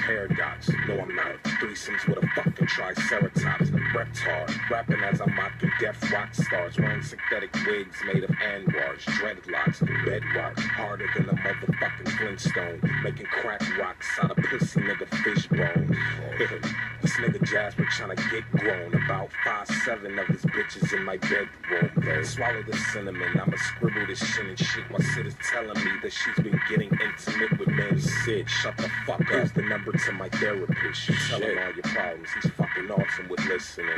paradox. No, I'm not. Threesomes with a fucking triceratops. Reptar, rapping as I'm mocking deaf rock stars. Wearing synthetic wigs made of anwars. Dreadlocks, bedrock, harder than a motherfucking Flintstone. Making crack rocks out of pussy nigga fish bones. This nigga Jasper tryna get grown. About 5'7" of his bitches in my bedroom. They swallow the cinnamon, I'ma scribble this shit and shit. My sis is telling me that she's been getting intimate with men. Sid, shut the fuck up. Here's the number to my therapist. You tell him all your problems. He's fucking awesome with listening.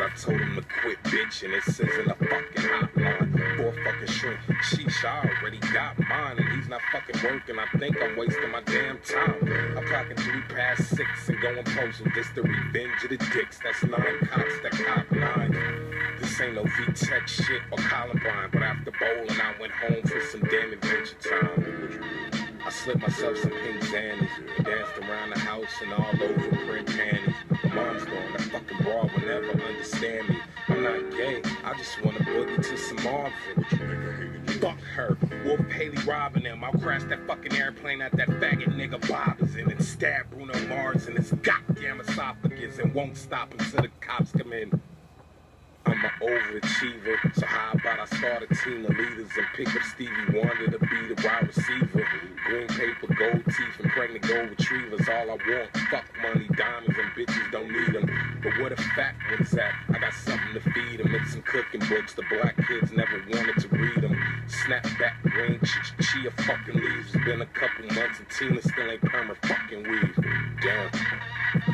I told him to quit bitching. It says in a fucking hotline for a fucking shrink. Sheesh, I already got mine and he's not fucking working. I think I'm wasting my damn time. I'm clocking 3 past 6 and going postal. This the revenge of the dicks. That's 9 cops that cop 9. This ain't no V-Tech shit or Columbine, but after bowling I went home for some damn adventure time. I slipped myself some pink Xanax and danced around the house and all over print panties. Mom's gone, that fucking broad will never understand me. I'm not gay, I just wanna boogie to some Marvel. Fuck her, Wolf Haley robbing him. I'll crash that fucking airplane at that faggot nigga Bob is in and stab Bruno Mars in his goddamn esophagus and won't stop until the cops come in. I'm an overachiever, so how about I start a team of leaders and pick up Stevie Wonder to be the wide receiver? Green paper, gold teeth, and pregnant gold retrievers, all I want. Fuck money, diamonds, and bitches don't need them. But where the fat ones at? I got something to feed them. It's some cooking books, the black kids never wanted to read them. Snapback green, chia fucking leaves. It's been a couple months and Tina still ain't perma fucking weave. Damn.